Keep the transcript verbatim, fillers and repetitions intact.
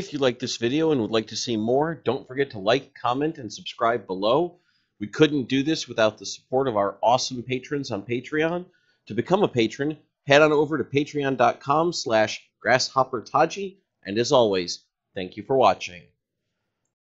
If you like this video and would like to see more, don't forget to like, comment, and subscribe below. We couldn't do this without the support of our awesome patrons on Patreon. To become a patron, head on over to patreon dot com slash grasshopper taji, and as always, thank you for watching.